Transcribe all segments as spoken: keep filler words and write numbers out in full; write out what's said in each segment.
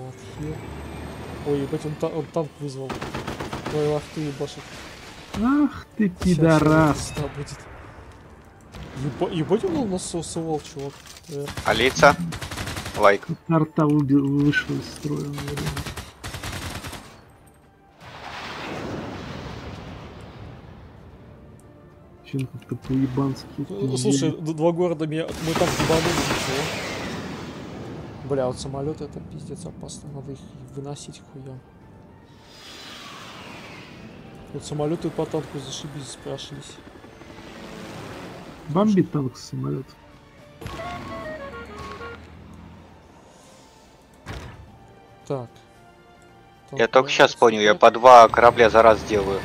пошел отхил. Ой, ебать, он, та он танк вызвал. Ой, ах ты ебашек. Ах ты пидорас. Да, будет. Еба ебать, он насосывал, чувак. Э. А лица? Лайк. Арта вышел из строя. Чем как-то по-ебански. Слушай, два города меня... мы так ебанули. Бля, вот самолеты это пиздец опасно, надо их выносить хуя. Вот самолеты по танку зашибись, спрашивались. Бомбит танк с самолет. Так. Танк. Я только сейчас понял, я по два корабля за раз делаю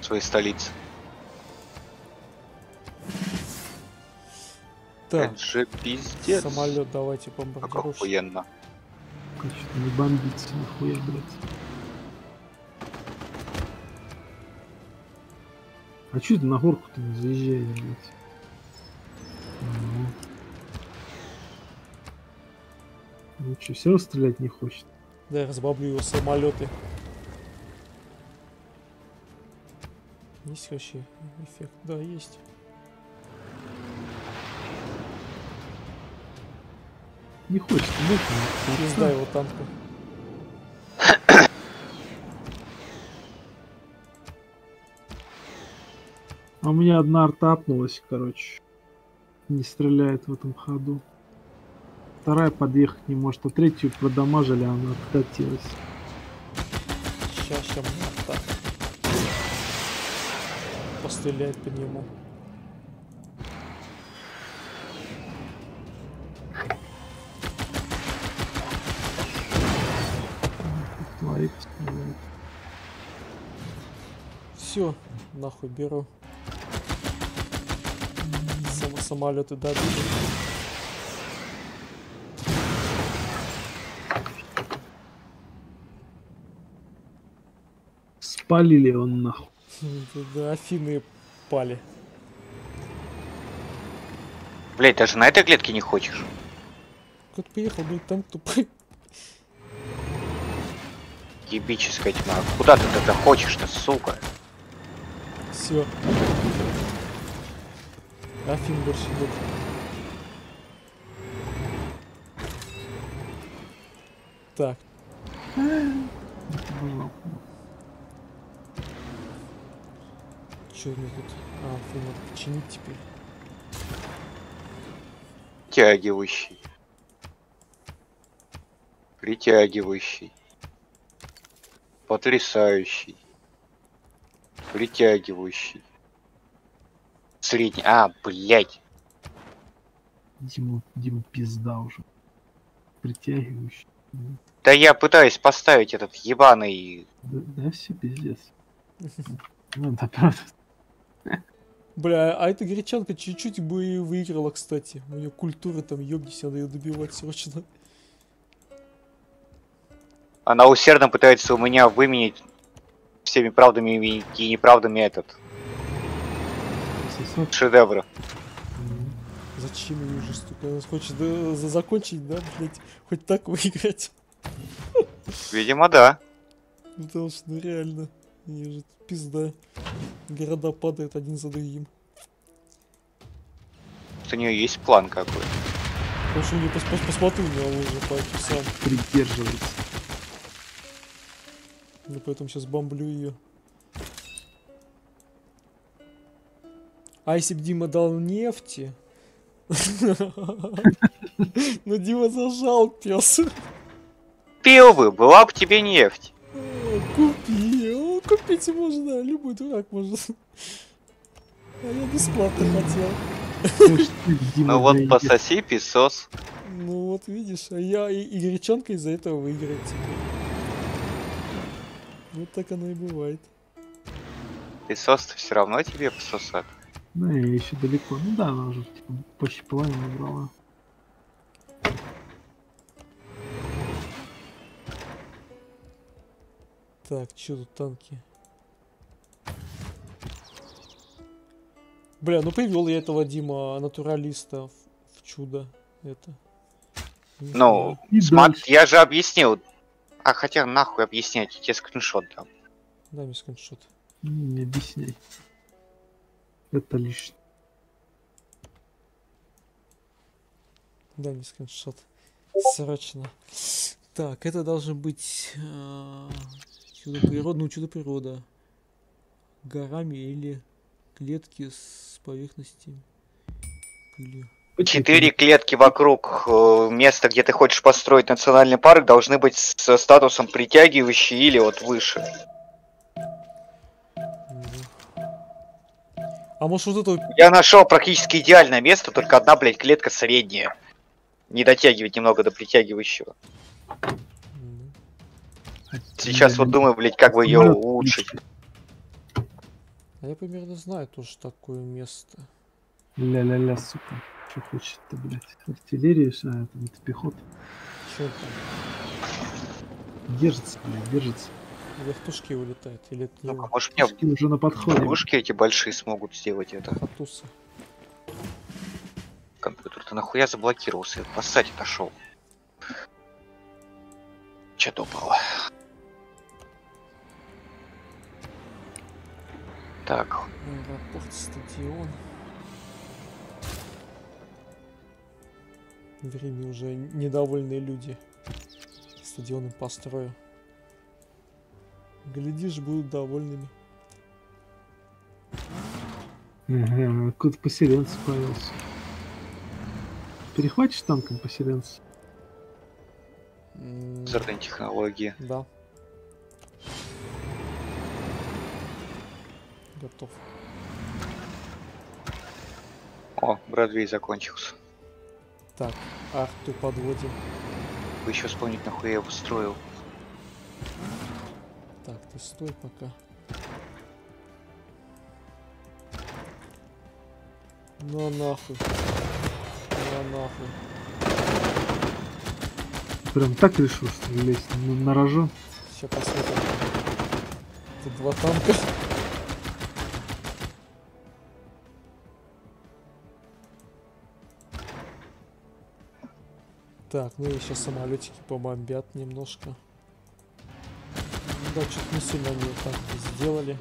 в своей столице. Так. Это же пиздец. Самолет давайте бомбардировщик. Охуенно. Конечно, не бомбиться, нахуя, блядь. А че ты на горку-то не заезжаешь, блядь? Ну, ну че, все равно стрелять не хочет? Да, я разбавлю его самолеты. Есть вообще эффект? Да, есть. Не хочет, нет, нет. Не знаю его танка. А у меня одна арта апнулась, короче. Не стреляет в этом ходу. Вторая подъехать не может, а третью продамажили, а она откатилась. Сейчас, сейчас мне арта. Постреляет по нему. Все, нахуй беру. Сам, самолеты добили. Спалили он нахуй. Да, Афины пали. Блять, даже на этой клетке не хочешь. Как приехал, блядь, там тупой. Ебическая тьма. Куда ты тогда хочешь-то, сука? Все. Афин больше идет. Так. Че у меня тут? А, Афин надо починить теперь. Притягивающий. Притягивающий. Потрясающий. Притягивающий. Средний. А, блядь. Дима, Дима, пизда уже. Притягивающий. Да я пытаюсь поставить этот ебаный... Да, да все пиздец. Бля, а эта гречанка чуть-чуть бы выиграла, кстати. У нее культура там, ёбнись, надо ее добивать срочно. Она усердно пытается у меня выменить всеми правдами и неправдами этот шедевр. Зачем ее жестоко? Она хочет закончить, да, блять? Хоть так выиграть. Видимо, да. Потому что ну реально. Мне же пизда. Города падают один за другим. У нее есть план какой-то. Потому что пос посмотрю, у него уже по часам. Придерживается. Ну поэтому сейчас бомблю ее. А если бы Дима дал нефти? Ну Дима зажал, пес. Пил бы, была бы тебе нефть. Купил, купить можно, любой дурак может. А я бесплатно хотел. Ну вот пососи, песос. Ну вот видишь, а я и гречанка из-за этого выиграет теперь. Вот так оно и бывает. Песос-то все равно тебе пососат. Да, я еще далеко. Ну да, она уже типа, почти половину набрала. Так, что тут танки? Бля, ну привел я этого Дима, натуралиста, в, в чудо это. Ну, смотри, я же объяснил. А хотя нахуй объяснять, я тебе скриншот дам. Дай мне скриншот. Не объясняй. Это лишнее. Дай мне скриншот. Срочно. Так, это должен быть э, чудо природы, ну чудо природа. Горами или клетки с поверхности пыли. Четыре клетки вокруг э, места, где ты хочешь построить национальный парк, должны быть со статусом притягивающий или вот выше. А может вот это... Я нашел практически идеальное место, только одна, блядь, клетка средняя. Не дотягивать немного до притягивающего. Сейчас вот думаю, блядь, как бы ее улучшить. А я примерно знаю тоже такое место. Ля-ля-ля, сука. Что хочет-то, блядь? Артиллерия, а там это пехота. Что это? Держится, блядь, держится. Вертушки улетают, или это... Ну, а может, мне уже на подходе. Вертушки эти большие смогут сделать это. Хатусы. Компьютер, ты нахуя заблокировался? Я поссать отошел. Че думало? Так. Аэропорт, стадион. В Риме уже недовольные люди. Стадионы построю. Глядишь, будут довольными. Ага, откуда поселенцы появился? Перехватишь танком поселенца? Зардан технологии. Да. Готов. О, Бродвей закончился. Так, арту подводим. Вы еще вспомнить, нахуй я его строил. Так, ты стой пока. Ну нахуй. Ну нахуй. Прям так решил, что лезть на рожон. Сейчас посмотрим. Тут два танка. Так, ну и сейчас самолетики побомбят немножко. Да, что-то не сильно они вот так сделали.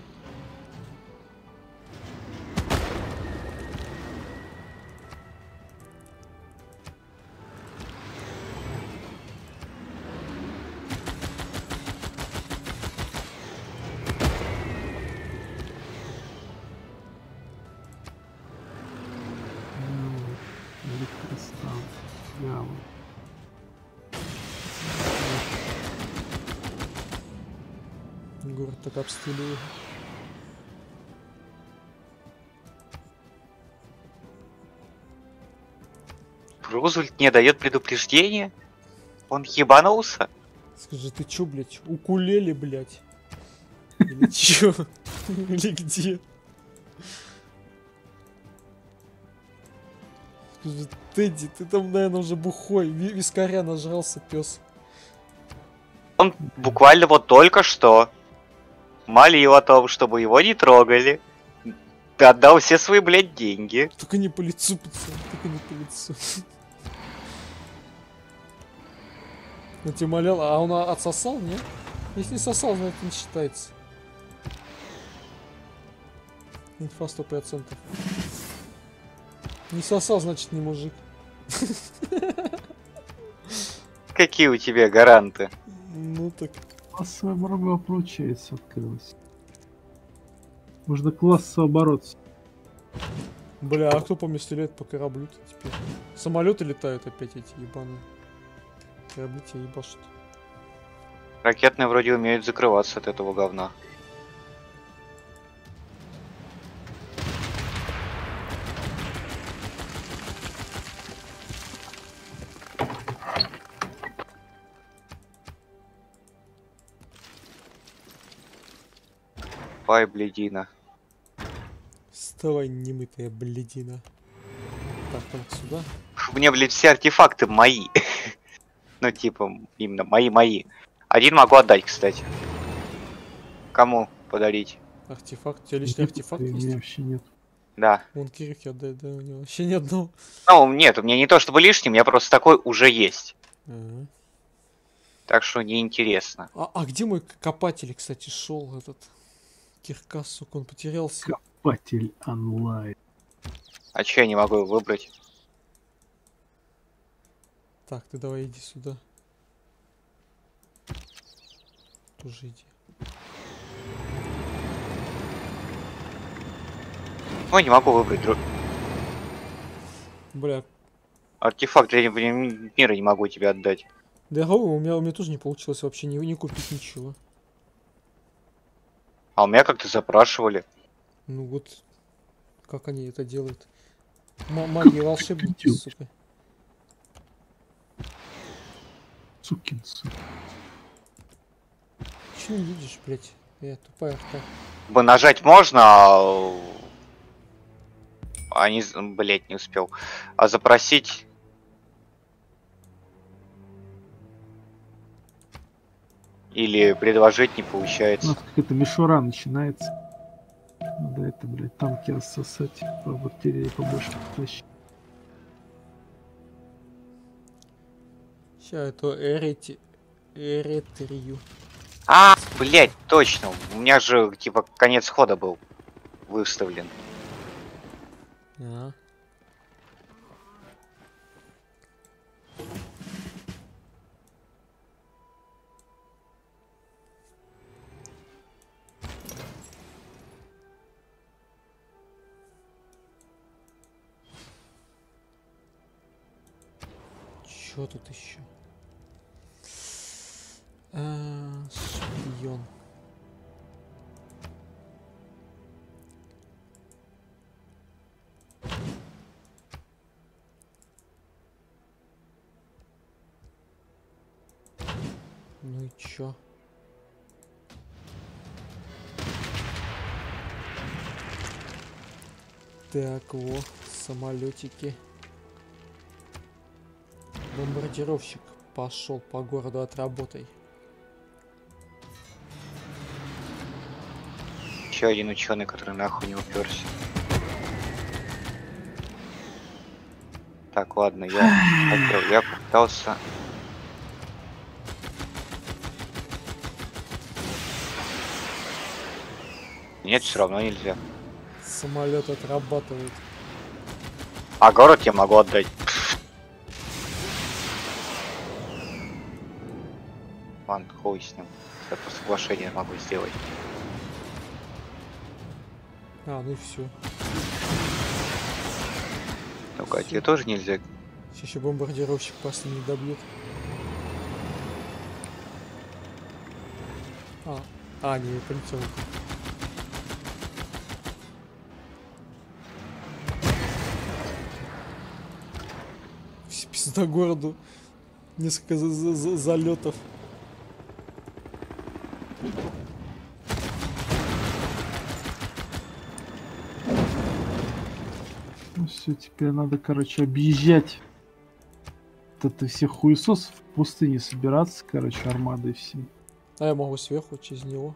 Обстреливаю. Рузвельт не дает предупреждения? Он ебанулся? Скажи, ты чё, блядь, укулеле, блядь? Или чё? Или где? Скажи, Тедди, ты там, наверное, уже бухой. Вискаря нажрался, пёс. Он буквально вот только что молил о том, чтобы его не трогали. Ты отдал все свои, блядь, деньги. Только не по лицу, пацан, только не по лицу. Он тебя молил, а он отсосал, нет? Если не сосал, значит не считается. Инфа сто процентов. Не сосал, значит не мужик. Какие у тебя гаранты? Ну так... Классовая борьба, получается, открылась. Можно классово бороться. Бля, а кто по мне стреляет по кораблю-то теперь? Самолеты летают опять эти ебаные. Корабли тебя ебашут. Ракетные вроде умеют закрываться от этого говна. Давай, блядина. Вставай, немытая блядина. Так, там сюда. Мне, блядь, все артефакты мои. Ну, типа, именно мои-мои. Один могу отдать, кстати. Кому подарить? Артефакт? У тебя личный артефакт есть? Вообще нет. Да. Вон Кирик отдает, да, у него вообще ни одного. Ну, нет, у меня не то чтобы лишним, у меня просто такой уже есть. Ага. Так что неинтересно. А, а где мой копатель, кстати, шел этот? Киркас, сука, он потерялся. Копатель онлайн. А че я не могу его выбрать? Так, ты давай иди сюда. Тоже иди. Ой, не могу выбрать друг. Бля. Артефакт для мира не могу тебе отдать. Да, у меня, у меня тоже не получилось вообще не, не купить ничего. А у меня как-то запрашивали. Ну вот, как они это делают. М магия волшебники, сука. Сукин сын. Че не видишь, блядь? Я тупая авто. Бы нажать можно, а... Они, блядь, не успел. А запросить... Или предложить не получается. Вот какая-то мишура начинается. Надо это, блядь, танки рассосать. По батарее побольше потащить. Сейчас это эрети... эретрию. А, блядь, точно. У меня же, типа, конец хода был выставлен. А. Чё тут еще? А, шпион. Ну и чё? Так, вот, самолетики. Бомбардировщик пошел по городу, отработай. Еще один ученый, который нахуй не уперся. Так, ладно, я открыл, я попытался. Нет, все равно нельзя. Самолет отрабатывает. А город я могу отдать. Ладно, хуй с ним. Я по соглашению могу сделать. А, ну и все. Только тебе тоже нельзя. Сейчас еще бомбардировщик последний добьет. А, а не, принцовка. Пизда городу. Несколько за за за залетов. Все, теперь надо, короче, объезжать вот это всех хуесосов, в пустыне собираться, короче, армадой все. А я могу сверху через него.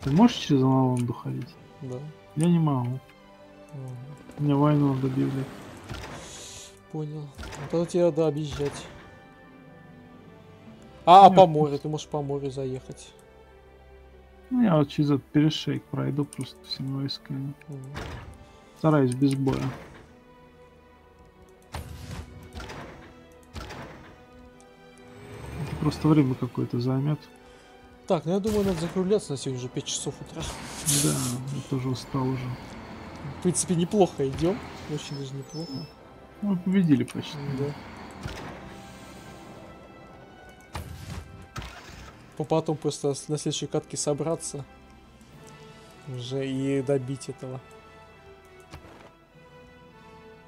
Ты можешь через Аналанду ходить? Да. Я не могу. У меня войну надо объявлять. Понял. Вот тогда тебе надо объезжать. А, по морю, ты можешь по морю заехать. Ну я вот через этот перешейк пройду просто всеми войсками. Стараюсь без боя. Это просто время какое-то займет. Так, ну я думаю, надо закругляться, на сегодня уже пять часов утра. Да, я тоже устал уже. В принципе, неплохо идем. Очень даже неплохо. Мы победили почти. Да. Потом просто на следующей катке собраться. Уже и добить этого.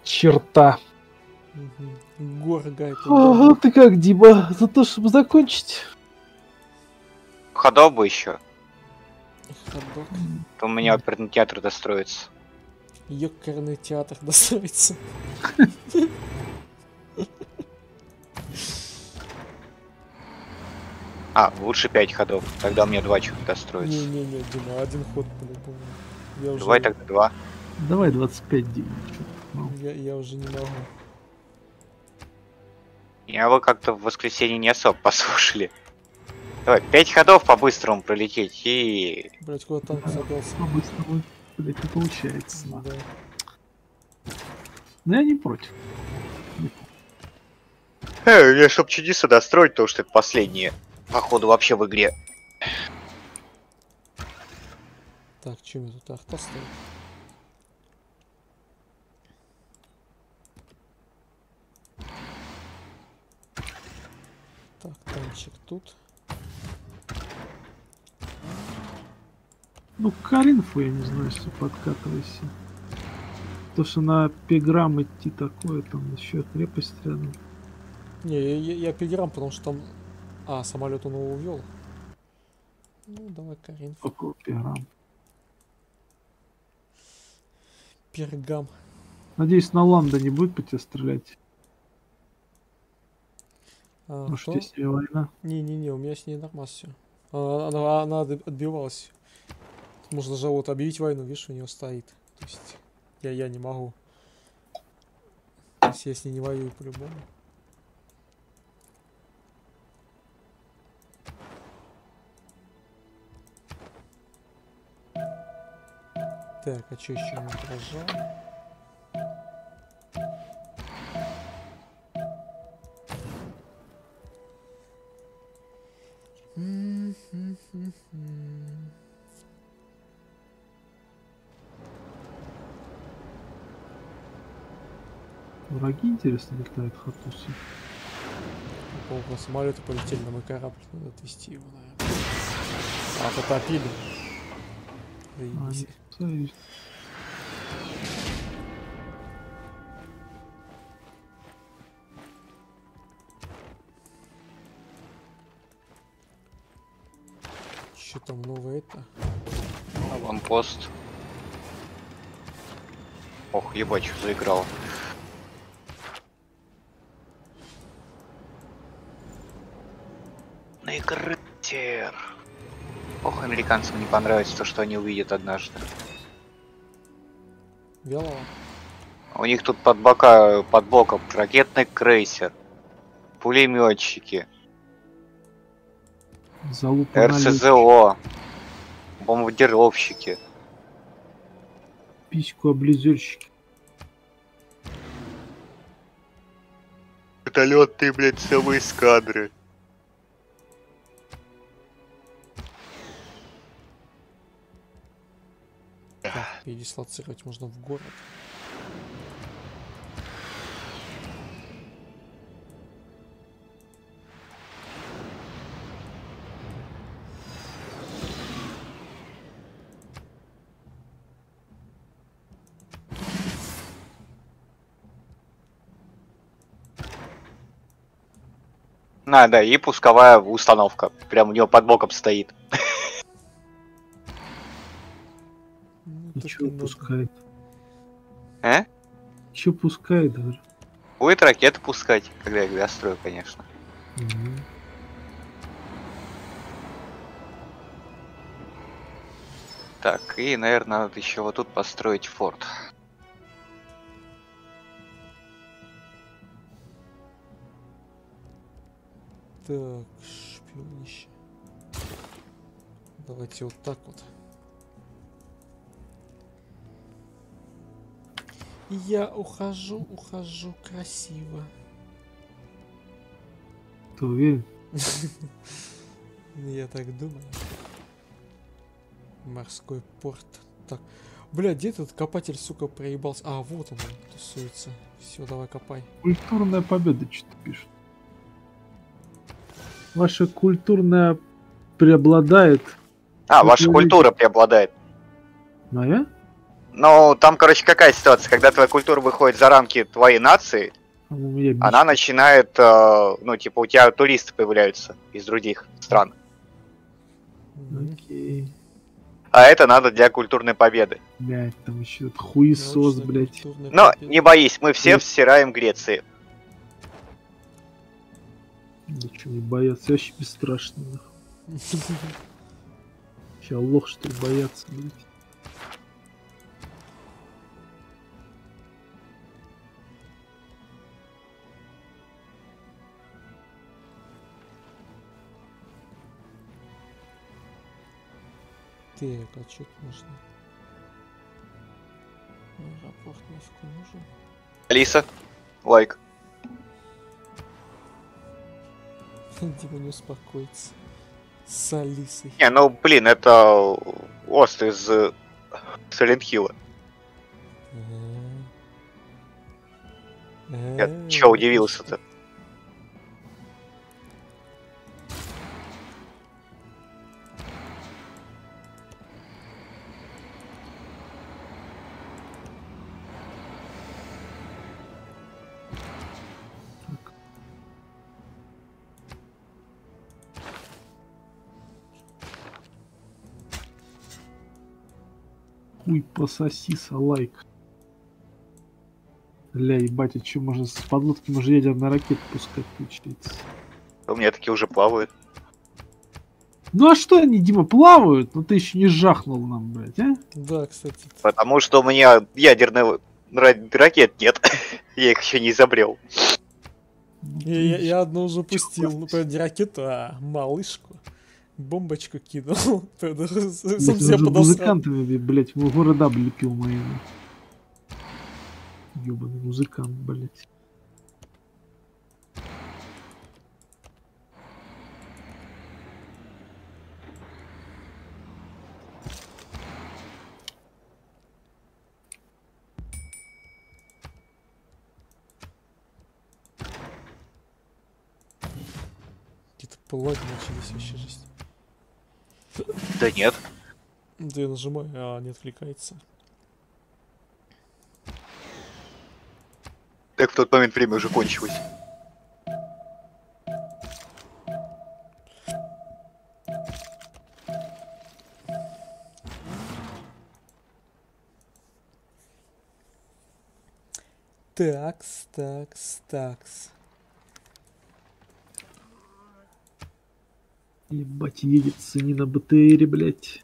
Черта. Угу. Горгай. Ага, ты как, Дима, за то, чтобы закончить? Ходок бы еще. Ходок. То у меня оперный театр достроится. Ёкарный театр достроится. А, лучше пять ходов. Тогда у меня два человека достроится. Не-не-не, Дима, один ход по-любому. Давай тогда два. Давай двадцать пять, Дима. Я, я уже не могу. Меня вы как-то в воскресенье не особо послушали. Давай, пять ходов по-быстрому пролететь и... Блять, куда танк забился? По-быстрому, блять, не получается. Да. Но я не против. Эй, я чтоб чудеса достроить, потому что это последнее, походу, вообще в игре. Так, что мне тут авто стоит? Так, танчик тут. Ну, Калинфу я не знаю, что подкатывайся. То, что на пеграм идти такое, там еще крепость рядом. Не, я, я, я пеграм, потому что там... А, самолет он его увел. Ну, давай Калинфу. Какой пеграм? Пергам. Надеюсь, на Ланда не будет по тебе стрелять. А, может, что? Если война? Не-не-не, у меня с ней нормально все. Она, она, она отбивалась. Можно же вот объявить войну, видишь, у нее стоит. То есть я, я не могу. То есть я с ней не воюю по-любому. Так, а что еще не отражал? Враги, интересно, летают хатусы. По самолету полетели на мой корабль. Надо отвезти его, наверное. А, потопили. Заебись. Что там новое это? Аванпост. Ох, ебать, что заиграл. Наигрытер. Ох, американцам не понравится то, что они увидят однажды. Белого. У них тут под бока, под боком ракетный крейсер, пулеметчики, РСЗО, бомбардировщики, письку облизельщики, вертолеты, блять, целые эскадры. И дислоцировать можно в город. А, да, и пусковая установка. Прям у нее под боком стоит. Че пускает? А? Че пускает даже? Будет ракеты пускать, когда я их дострою, конечно. Угу. Так, и, наверное, надо еще вот тут построить форт. Так, шпионище. Давайте вот так вот. Я ухожу, ухожу красиво. Ты уверен? Я так думаю. Морской порт. Так. Бля, где этот копатель, сука, проебался? А, вот он, он тусуется. Все, давай копай. Культурная победа, что-то пишет. Ваша культурная преобладает. А, ваша культура преобладает. Моя? Ну, там, короче, какая ситуация, когда твоя культура выходит за рамки твоей нации, ну, она начинает, э, ну, типа, у тебя туристы появляются из других стран. Окей. А это надо для культурной победы. Блядь, там еще хуесос, блядь. Но не боись, мы все всираем Греции. Ничего не боятся, я вообще бесстрашный. Сейчас лох, что ли, боятся, блядь. Так, а что тут нужно? Аэропорт нафига нужен? Алиса, лайк. Дима не успокоится. С Алисой. Не, ну блин, это Ост из Silent Hill'а. Я чё удивился-то? Хуй пососиса, лайк. Ля, ебать, а че можно с подлодки, мы же едем на ракету пускать, получается. У меня такие уже плавают. Ну а что они, Дима, плавают? Ну ты еще не жахнул нам, блядь, а? Да, кстати. Потому что у меня ядерных ракет нет. Я их еще не изобрел. Я, я одну уже пустил. Ну, не ракету, а малышку. Бомбочку кинул. Сам себя подосрал. Музыкантами, блядь, города облепил мои. Ёбаный музыкант, блять. Какие-то плаги начались, вообще жесть. Да нет. Да я нажимаю, а не отвлекается. Так в тот момент время уже кончилось. Такс, такс, такс. Ебать, едет сыни на БТРе, блять.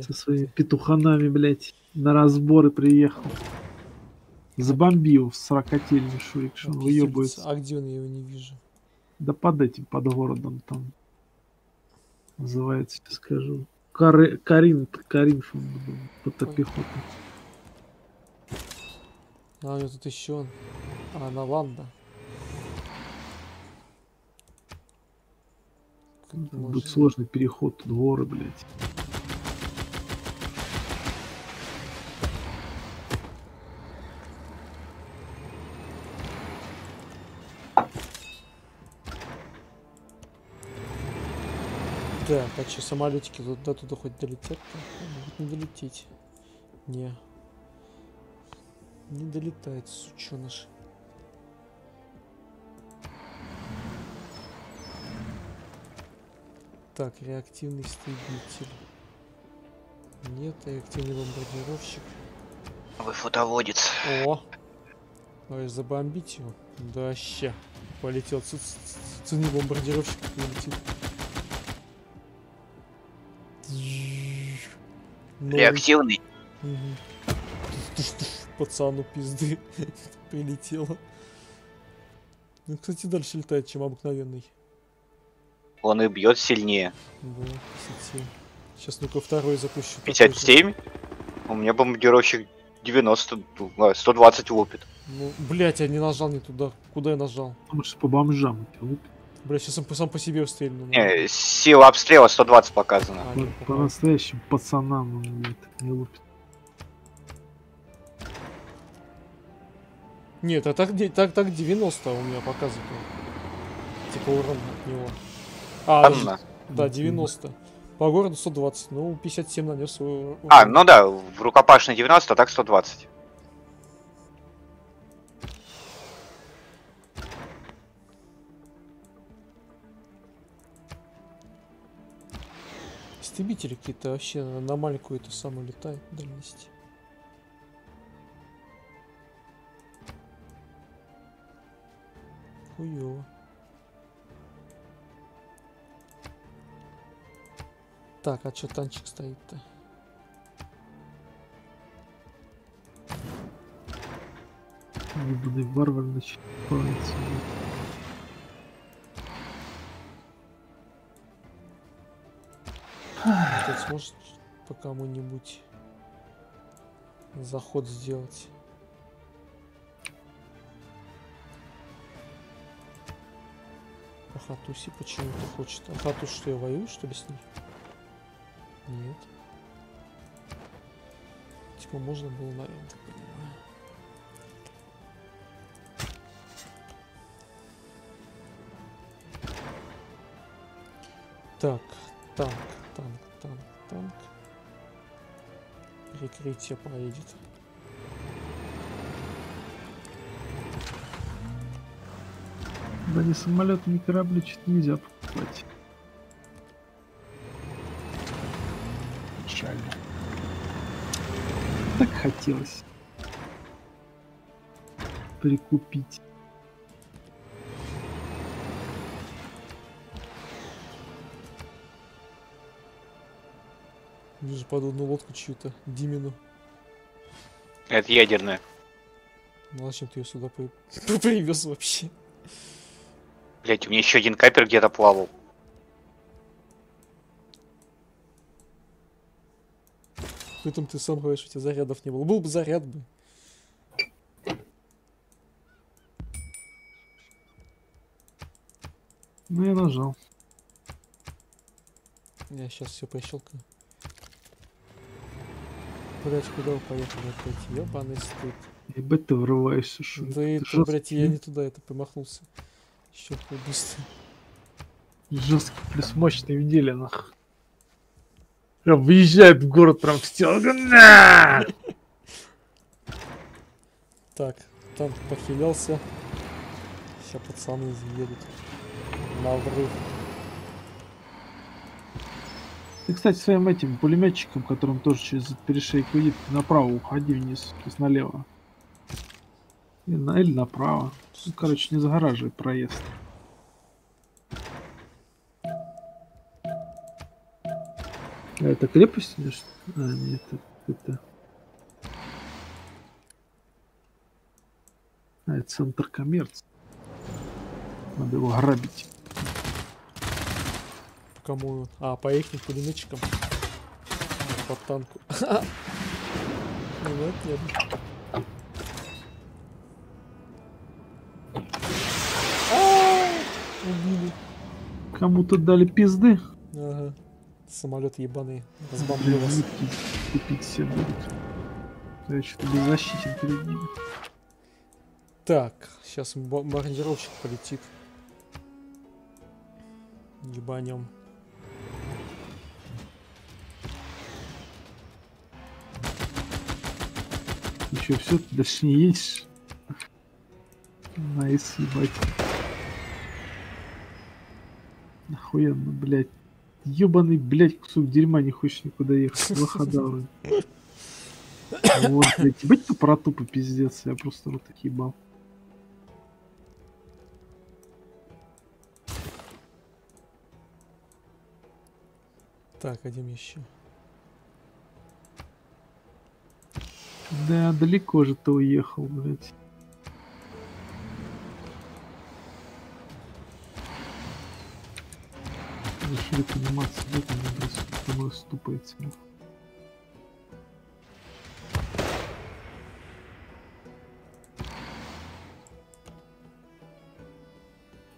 Со своими петуханами, блять. На разборы приехал. Забомбил в сорокательный шурик, что он выебывается. А где он, я его не вижу? Да под этим, под городом там. Называется, я скажу. Кары... Карин, Карин, мотопехота. А, у него тут еще он. А, на Ланда. Будет сложный переход, тут горы, блядь. Да, так что самолетики туда туда хоть долетят, могут не долететь. Не. Не долетает, сученыш. Так, реактивный истребитель. Нет, реактивный бомбардировщик. Вы флотоводец. О! Ой, забомбить его. Да ща. Полетел. Цени бомбардировщик полетит. Новый. Реактивный. Угу. Пацану пизды прилетело. Ну, кстати, дальше летает, чем обыкновенный. Он и бьет сильнее. Да, пятьдесят семь. Сейчас ну-ка второй запущу. пятьдесят семь? У меня бомбардировщик девяносто, сто двадцать лупит. Ну, блять, я не нажал не туда. Куда я нажал? Потому что по бомжам лупит. Бля, сейчас сам, сам по себе устрельну. Не, сила обстрела сто двадцать показана. А, по, по настоящим пацанам он меня так не лупит. Нет, а так, так, так девяносто у меня показывает. Типа урон от него. А, даже, да, девяносто. По городу сто двадцать, ну пятьдесят семь нанес свой урон. А, ну да, в рукопашной девяносто, а так сто двадцать. Истребители какие-то вообще на маленькую эту самую летают дальность. Хуёво. Так, а чё танчик стоит-то? Ебаный варвар начинает палиться. Тут сможет по кому-нибудь заход сделать. А Хатуси почему-то хочет. А Хатус что, я воюю, что ли, с ней? Нет. Типа можно было, наверное, так понимаю. Так, танк, танк, танк, танк. Прикрытие проедет. Да ни самолеты, ни корабли чуть нельзя покупать. Жаль. Так хотелось прикупить. Вижу подводную лодку чью-то, Димину. Это ядерная. Ну зачем ты ее сюда при... привез вообще? Блять, у меня еще один капер где-то плавал. При этом ты сам говоришь, у тебя зарядов не было. Был бы заряд бы. Ну я нажал. Я сейчас все прищелкаю. Блять, куда вы поехали опять? Ёбаный стыд. Ебать, ты врываешься, шо. Да это, жесткий... блять, я не туда, это помахнулся. Чёрт, быстро. Жесткий плюс мощный в деле, нах. Прям выезжает в город, прям в стелку. Так, танк похилялся. Сейчас пацаны заедут на врыв. Ты, кстати, своим этим пулеметчиком, которым тоже через этот перешейк уйдет, направо уходи вниз, то есть налево. Или, на, или направо. Ну, короче, не загораживай проезд. А это крепость или что? А, нет, это... А, это центр коммерции. Надо его грабить. Кому? А, по их пулеметчикам. По танку. Нет, нет. Убили. Кому-то дали пизды. Ага. Самолет ебаный. Разбомблю вас. Купить все будут. Я что-то беззащитен перед ними. Так, сейчас бомбардировщик полетит. Ебанем. Еще все, ты дальше не едешь. Найс, ебать. Охуенно, блядь. Ебаный, блядь, кусок дерьма не хочешь никуда ехать. Лоходавы. Вот, блядь, ебать ты протупа, пиздец. Я просто рот их ебал. Так, один еще. Да, далеко же ты уехал, блядь. Решили пониматься, да, там не просто ступается.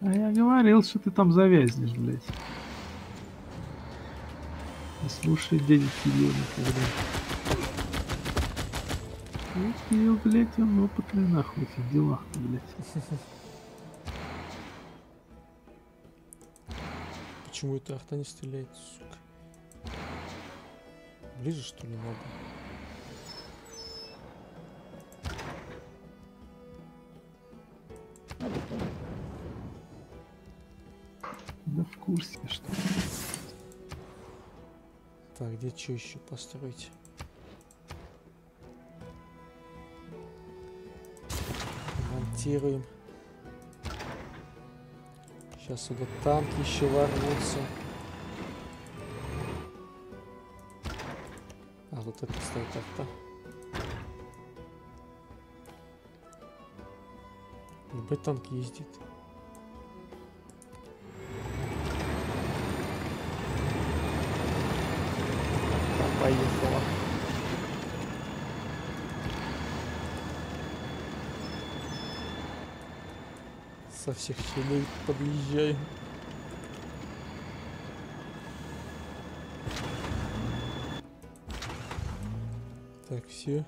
А я говорил, что ты там завязнешь, блядь. Не слушай дядю Кирилла никогда. Ну, Кирилл, блядь, он опытный нахуй в этих делах-то, блядь. Почему эта арта не стреляет, сука? Ближе, что ли, надо? Да в курсе, что ли. Так, где что еще построить? Сейчас сюда танк еще ворвутся. А вот это стоит авто. Любой танк ездит. со всех хилей подъезжай. Так, все.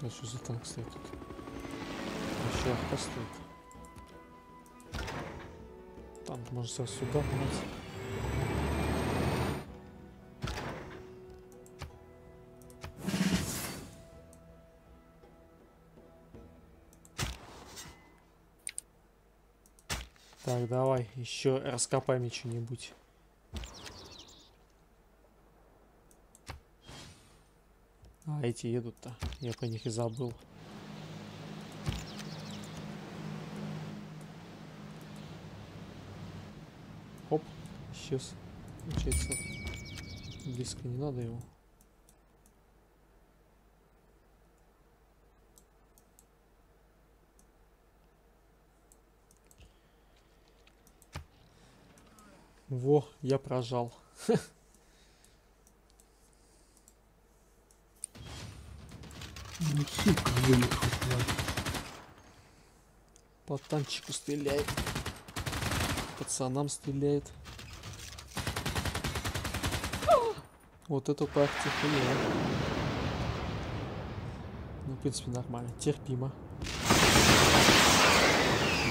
А что за танк стоит тут? Еще авто стоит. Танк можно сюда помочь. Так, давай, еще раскопаем что-нибудь. А эти едут-то, я про них и забыл. Оп, исчез. Получается, близко не надо его. Во, я прожал. Ну, сука, вылетел. По танчику стреляет. Пацанам стреляет. Вот эту партию хуя. Ну, в принципе, нормально. Терпимо.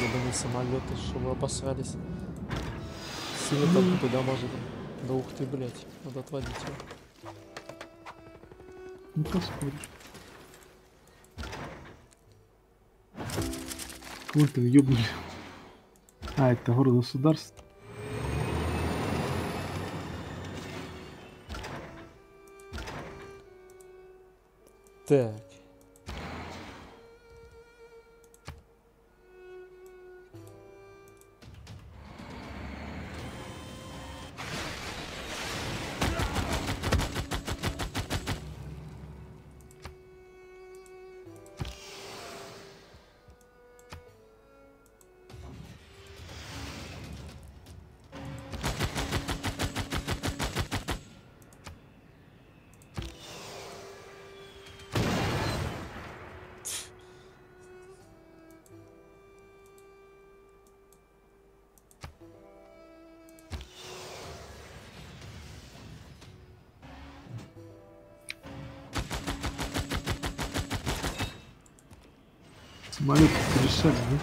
Я думаю, самолеты, чтобы обосрались. Сильно там куда дамажит. Да ух ты, блядь, надо отводить его. Ну что споришь? Ой, ты ёбнули. А, это город государств. Так. Самолеты решали, да?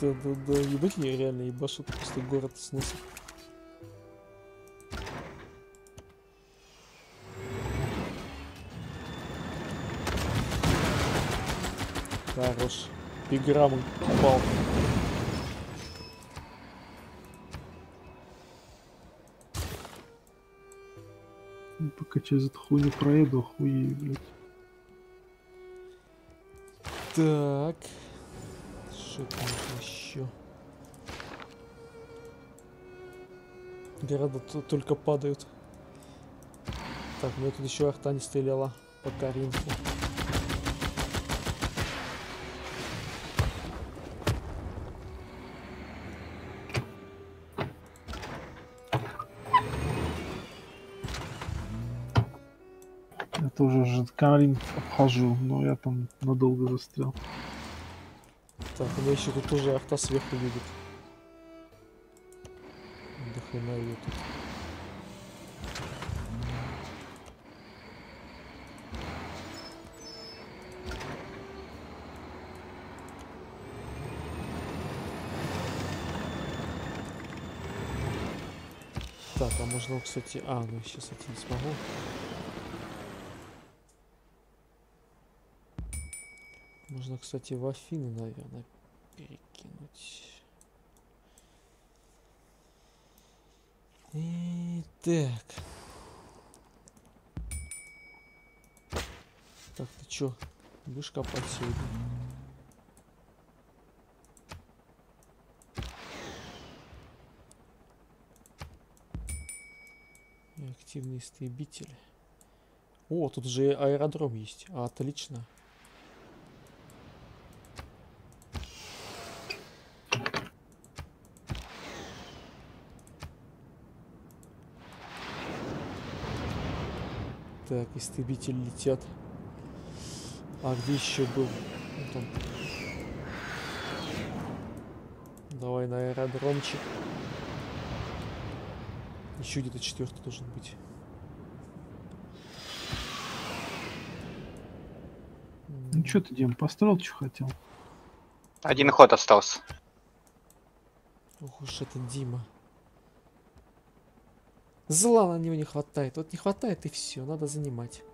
Да, да, да, ебать, я реально ебашу, просто город сносит. Хорош. Пиграммы попал. Ну, пока через эту хуйню проеду, охуею, блядь. Так. Что там еще? Города -то только падают. Так, ну тут еще арта не стреляла по Каринфу. Я тоже же Каринф обхожу, но я там надолго застрял. Так, у меня еще тут тоже авто сверху видит. Да хрена ее тут. Так, а можно, кстати... А, ну сейчас я не смогу. Можно, кстати, в Афины, наверное, перекинуть. И так. Так, ты чё? Будешь копать сегодня? И активный истребитель. О, тут же аэродром есть. А, отлично. Так, истребители летят. А где еще был? Вот он. Давай на аэродромчик. Еще где-то четвертый должен быть. Ну что ты, Дим, построил, что хотел? Один ход остался. Ох уж это Дима. Зла на него не хватает. Вот не хватает и все, надо занимать.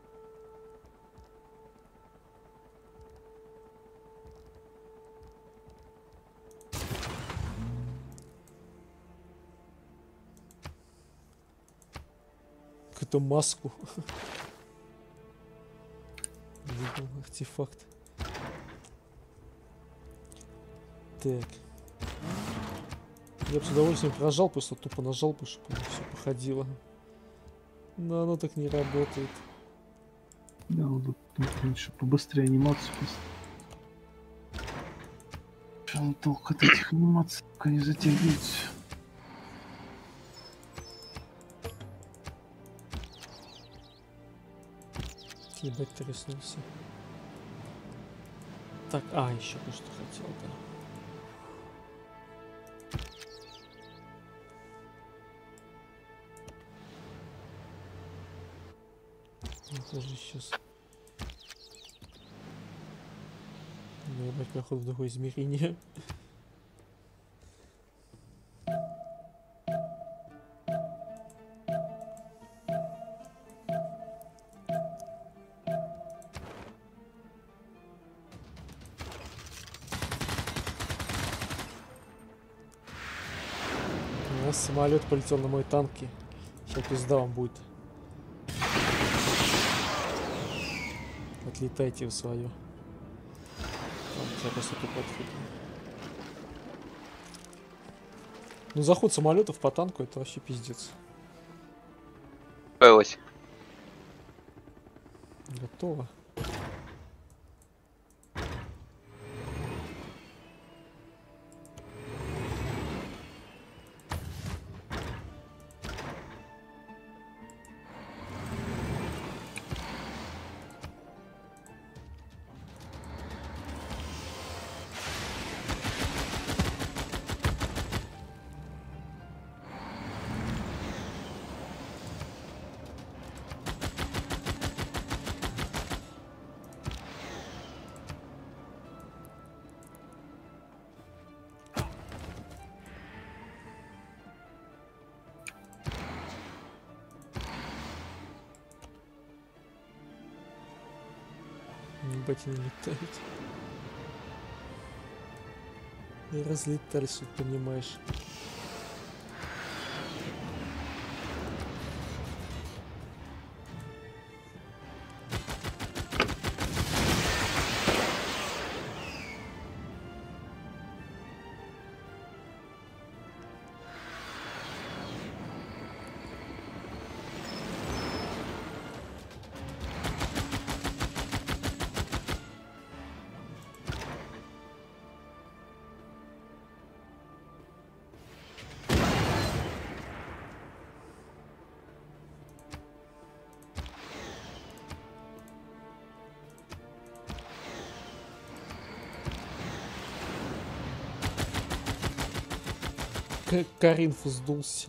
Какую-то маску. Артефакт. Так. Я бы с удовольствием прожал, просто тупо нажал бы, чтобы все походило. Но оно так не работает. Да, вот лучше побыстрее анимацию. Жалко толку от этих анимаций, пока не затягиваются. Ебать, тряснулся. Так, а, еще кое-что хотел, да. Даже сейчас. Надо брать проход в другое измерение. У нас самолет полетел на мои танки. Сейчас пизда вам будет. Отлетайте в свое. Ну заход самолетов по танку это вообще пиздец. Появилось. Готово. Они летают. И разлетались, вот, понимаешь. Каринфу сдулся.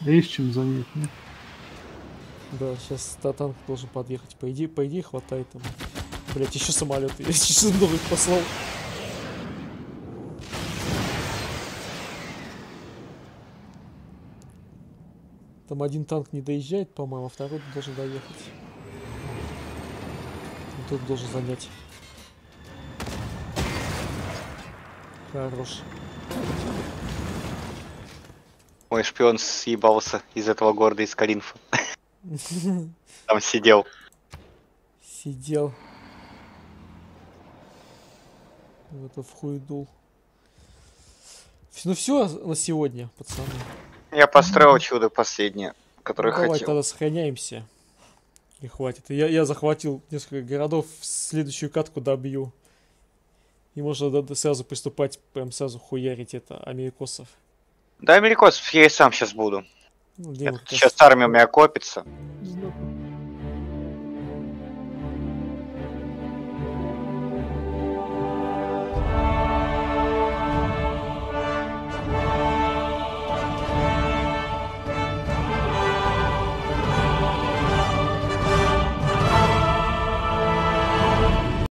Есть чем занять, нет? Да, сейчас танк должен подъехать. По идее, по идее хватает ему. Блять, еще самолет. Я сейчас новых послал. Там один танк не доезжает, по-моему, а второй должен доехать. И тот должен занять. Хорош. Мой шпион съебался из этого города, из Каринфа. Там сидел. Сидел. Это в хуй дул. Ну все на сегодня, пацаны. Я построил чудо последнее, которое ну, давай, хотел. Давай тогда сохраняемся. И хватит. Я, я захватил несколько городов, следующую катку добью. И можно сразу приступать, прям сразу хуярить это, америкосов. Да, америкосов я и сам сейчас буду. Ну, сейчас армия у меня копится.